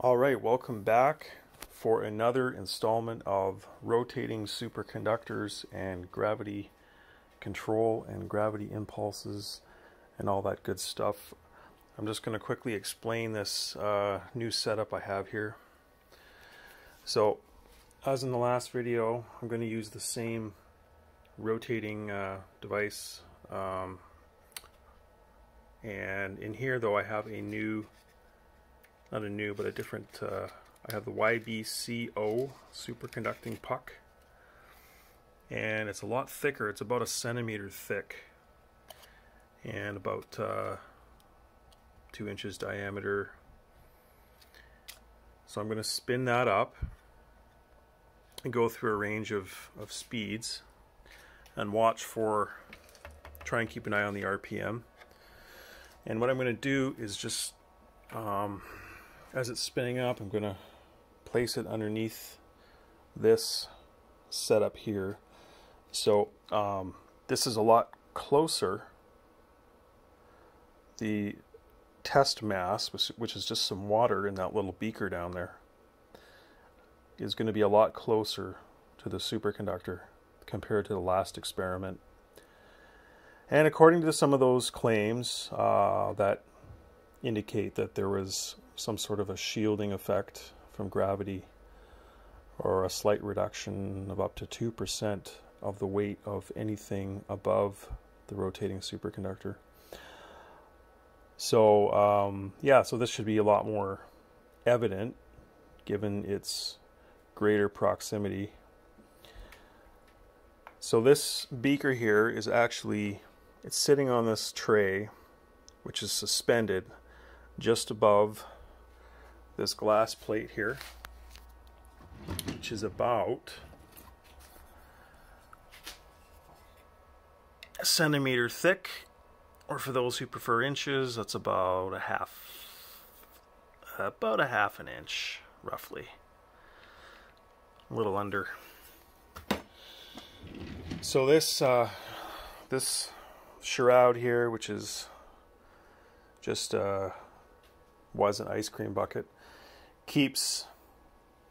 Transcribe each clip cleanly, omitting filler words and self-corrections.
All right, welcome back for another installment of rotating superconductors and gravity control and gravity impulses and all that good stuff. I'm just going to quickly explain this new setup I have here. So, as in the last video, I'm going to use the same rotating device. And in here, though, I have a new, not a new, but a different, I have the YBCO superconducting puck. And it's a lot thicker. It's about 1 centimeter thick and about 2 inches diameter. So I'm going to spin that up and go through a range of speeds and watch for, try and keep an eye on the RPM. And what I'm going to do is just, as it's spinning up, I'm going to place it underneath this setup here. So this is a lot closer. The test mass, which is just some water in that little beaker down there, is going to be a lot closer to the superconductor compared to the last experiment. And according to some of those claims that indicate that there was some sort of a shielding effect from gravity or a slight reduction of up to 2% of the weight of anything above the rotating superconductor. So yeah, so this should be a lot more evident given its greater proximity. So this beaker here is actually, it's sitting on this tray, which is suspended just above this glass plate here, which is about 1 centimeter thick, or for those who prefer inches, that's about a half an inch, roughly, a little under. So this this shroud here, which is just was an ice cream bucket, keeps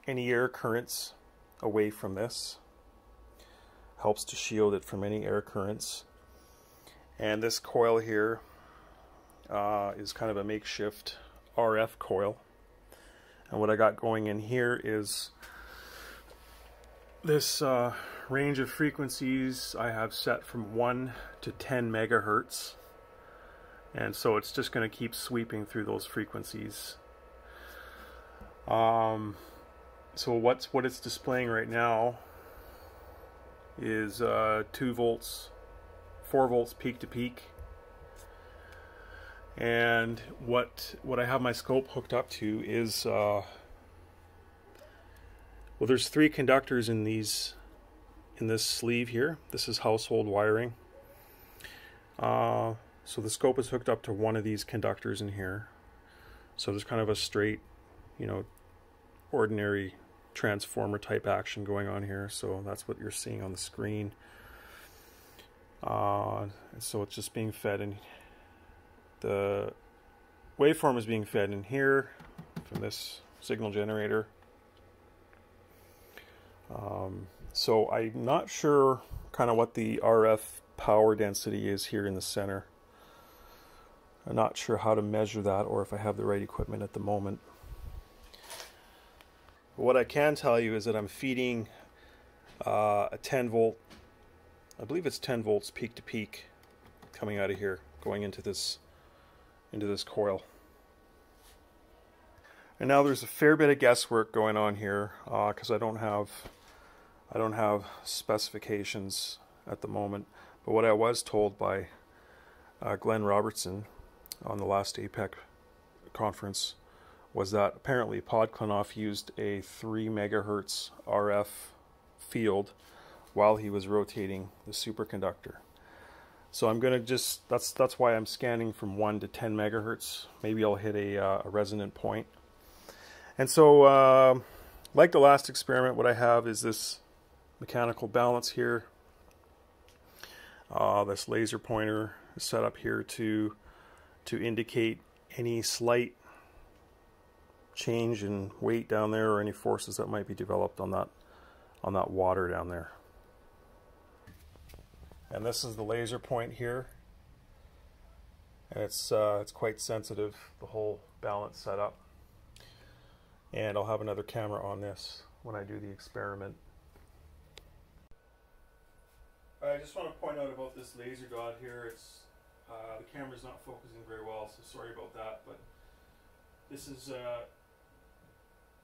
any air currents away from this, helps to shield it from any air currents. And this coil here is kind of a makeshift RF coil. And what I got going in here is this range of frequencies I have set from 1 to 10 megahertz. And so it's just going to keep sweeping through those frequencies. So what it's displaying right now is 2 volts. 4 volts peak to peak. And what I have my scope hooked up to is well, there's 3 conductors in these, in this sleeve here. This is household wiring. So the scope is hooked up to one of these conductors in here. So there's kind of a straight, you know, ordinary transformer type action going on here. So that's what you're seeing on the screen. So it's just being fed in, the waveform is being fed in here from this signal generator. So I'm not sure kind of what the RF power density is here in the center. I'm not sure how to measure that or if I have the right equipment at the moment. But what I can tell you is that I'm feeding a 10 volt, I believe it's 10 volts peak to peak coming out of here, going into this coil. And now there's a fair bit of guesswork going on here because I don't have specifications at the moment. But what I was told by Glenn Robertson on the last APEC conference was that apparently Podkletnov used a 3 megahertz RF field while he was rotating the superconductor. So I'm going to just, that's why I'm scanning from 1 to 10 megahertz. Maybe I'll hit a resonant point. And so, like the last experiment, what I have is this mechanical balance here. This laser pointer is set up here to indicate any slight change in weight down there or any forces that might be developed on that water down there. And this is the laser point here, and it's quite sensitive, the whole balance setup. And I'll have another camera on this when I do the experiment. I just want to point out about this laser dot here. It's the camera's not focusing very well, so sorry about that. But this is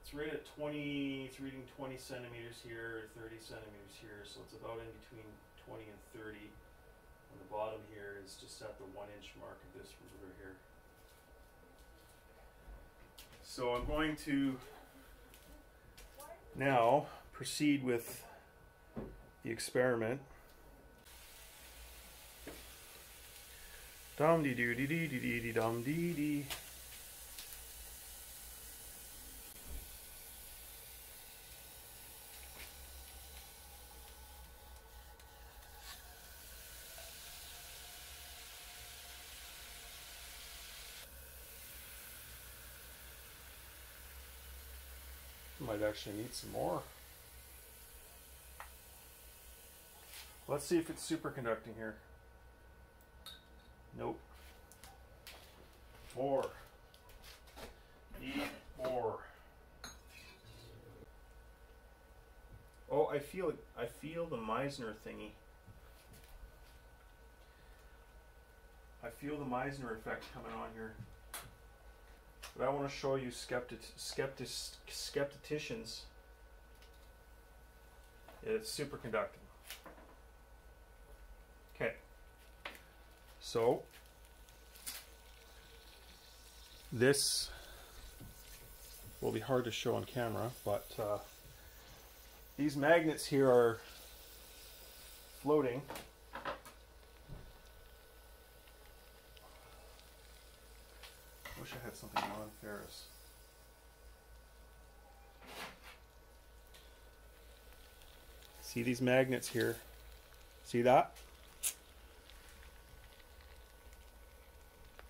it's right at 20. It's reading 20 centimeters here, 30 centimeters here, so it's about in between 20 and 30. And the bottom here is just at the 1-inch mark of this ruler here. So I'm going to now proceed with the experiment. Dum dee doo dee dee dee dee dee dum dee dee. Might actually need some more. Let's see if it's superconducting here. Nope. More. Need more. Oh, I feel it. I feel the Meissner thingy. I feel the Meissner effect coming on here. But I want to show you skepticians. It's superconducting. Okay. So this will be hard to show on camera, but these magnets here are floating. I wish I had something non-ferrous. See these magnets here? See that?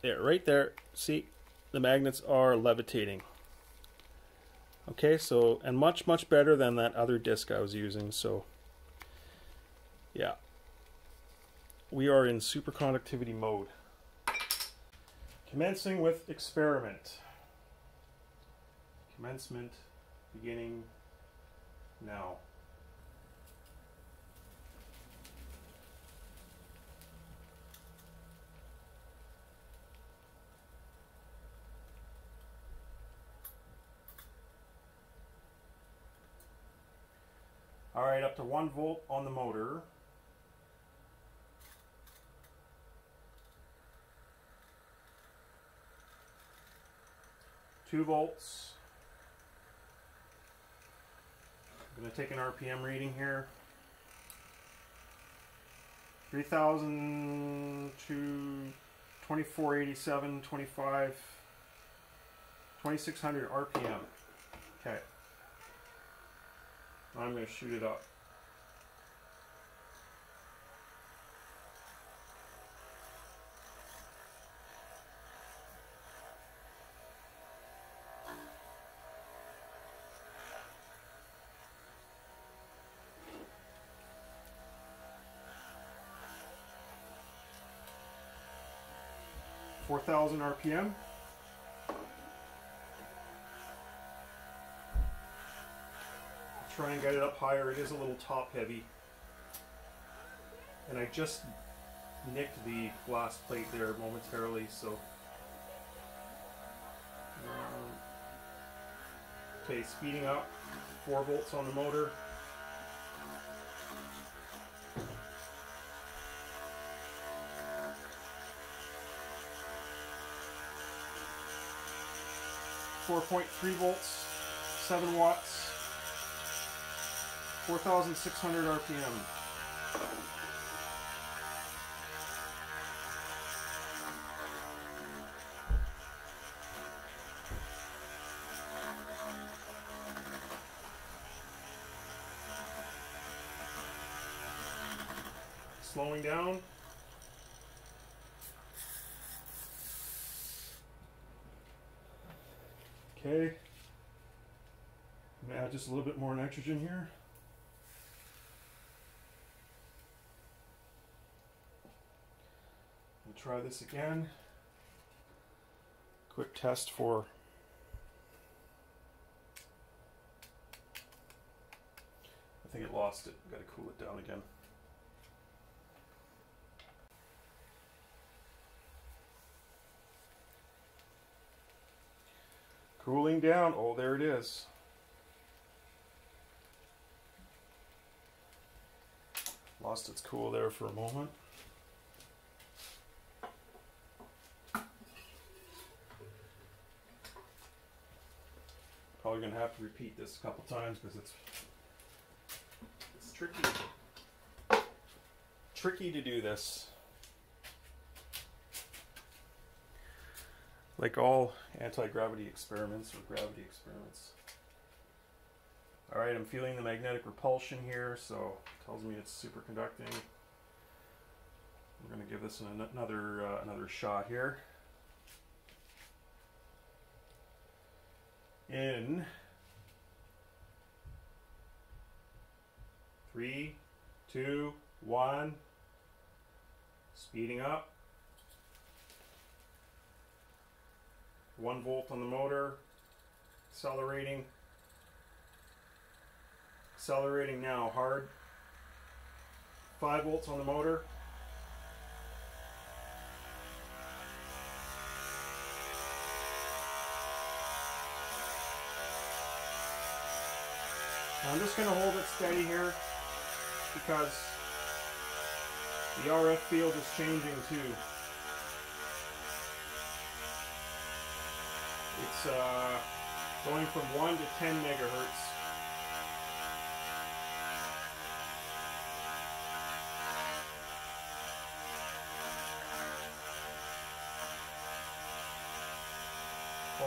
Yeah, right there. See, the magnets are levitating. Okay, so, and much, much better than that other disc I was using, so yeah. We are in superconductivity mode. Commencing with experiment. Commencement beginning now. All right, up to 1 volt on the motor. Two volts. I'm going to take an RPM reading here. 3,000 to 2,487, 25, 2,600 RPM. Okay. I'm going to shoot it up. RPM. Try and get it up higher. It is a little top heavy, and I just nicked the glass plate there momentarily, so okay, speeding up. 4 volts on the motor. 4.3 volts, 7 watts, 4,600 RPM. Slowing down. I'm going to add just a little bit more nitrogen here. We'll try this again. Quick test for I think it lost it. Got to cool it down again. Cooling down. Oh, there it is. Lost its cool there for a moment. Probably gonna have to repeat this a couple times because it's tricky to do this. Like all anti-gravity experiments or gravity experiments. All right, I'm feeling the magnetic repulsion here, so it tells me it's superconducting. We're going to give this another shot here. In 3, 2, 1, speeding up. 1 volt on the motor, accelerating. Accelerating now hard. 5 volts on the motor. Now I'm just going to hold it steady here because the RF field is changing too. It's going from 1 to 10 megahertz.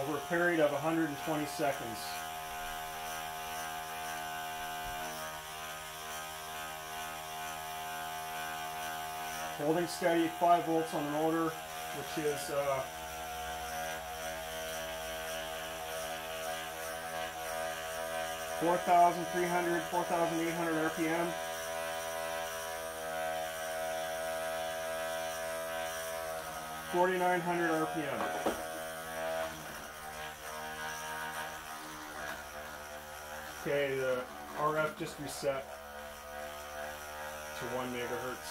Over a period of 120 seconds. Holding steady, 5 volts on the motor, which is 4,300, 4,800 RPM. $4,900 RPM. Okay, the RF just reset to 1 megahertz,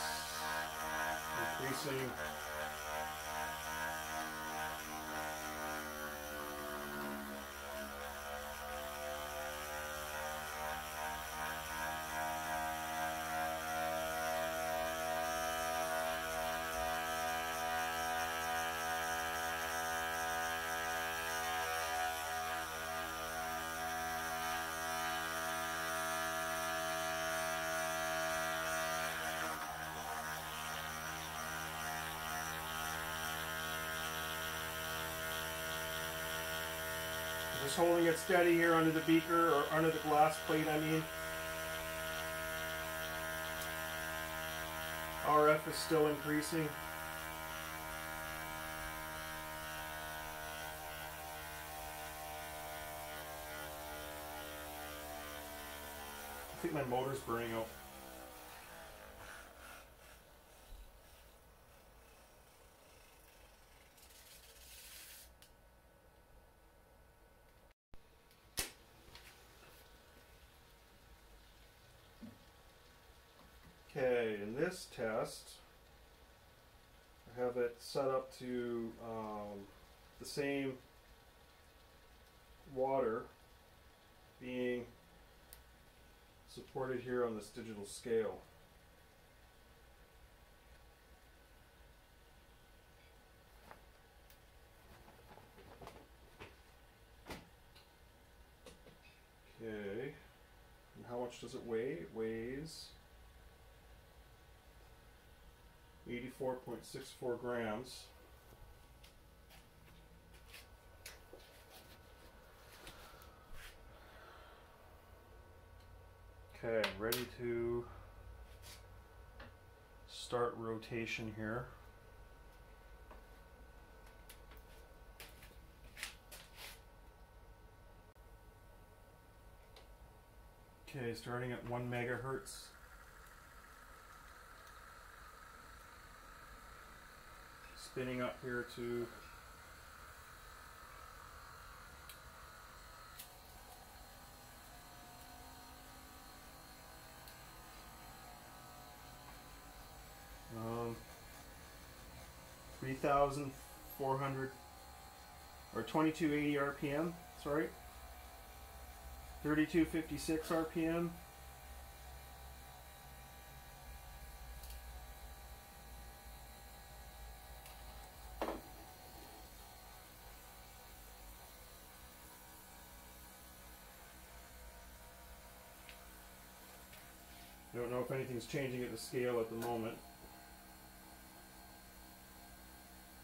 increasing. Just holding it steady here under the beaker, or under the glass plate, I mean. RF is still increasing. I think my motor's burning out. Okay, in this test, I have it set up to the same water being supported here on this digital scale. Okay, and how much does it weigh? It weighs 84.64 grams. Okay, I'm ready to start rotation here. Okay, starting at 1 megahertz. Spinning up here to 3,400 or 2280 RPM, sorry, 3256 RPM, changing at the scale at the moment.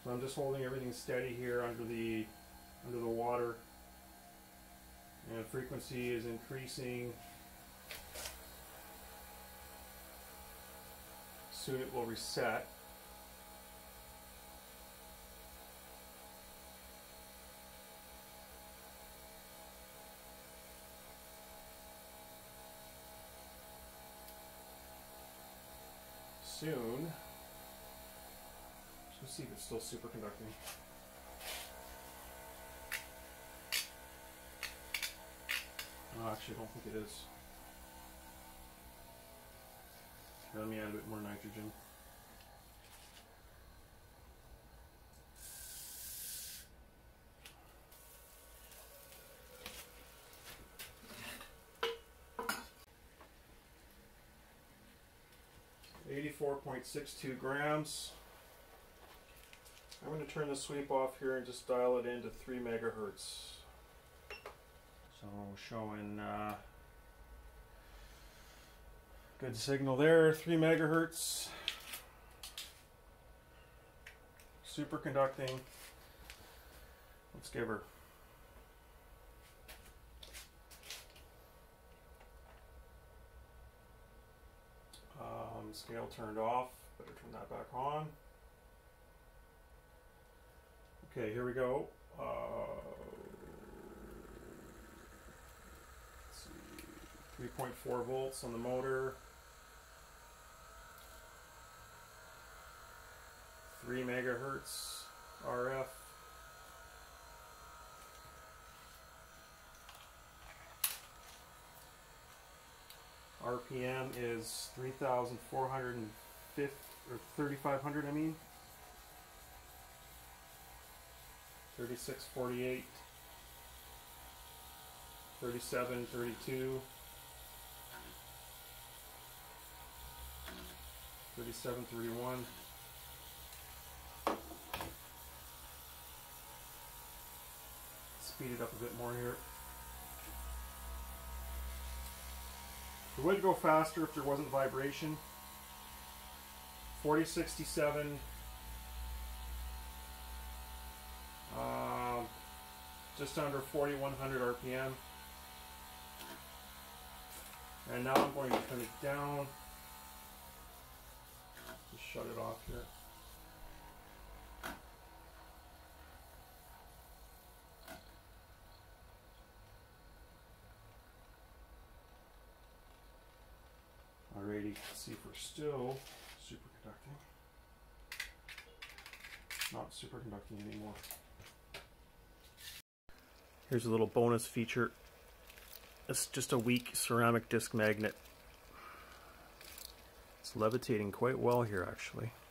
So I'm just holding everything steady here under the water, and frequency is increasing. Soon it will reset. Soon. Let's see if it's still superconducting. Oh, actually, I don't think it is. Let me add a bit more nitrogen. .62 grams. I'm going to turn the sweep off here and just dial it into 3 megahertz. So showing good signal there, 3 megahertz. Superconducting. Let's give her. Scale turned off, better turn that back on. Okay, here we go. Let's see, 3.4 volts on the motor, 3 megahertz RF. RPM is 3,500, 3648, 3732, 3731, speed it up a bit more here. It would go faster if there wasn't vibration. 4067, just under 4100 RPM. And now I'm going to turn it down. Just shut it off here. Alrighty, let's see if we're still superconducting. Not superconducting anymore. Here's a little bonus feature. It's just a weak ceramic disc magnet. It's levitating quite well here, actually.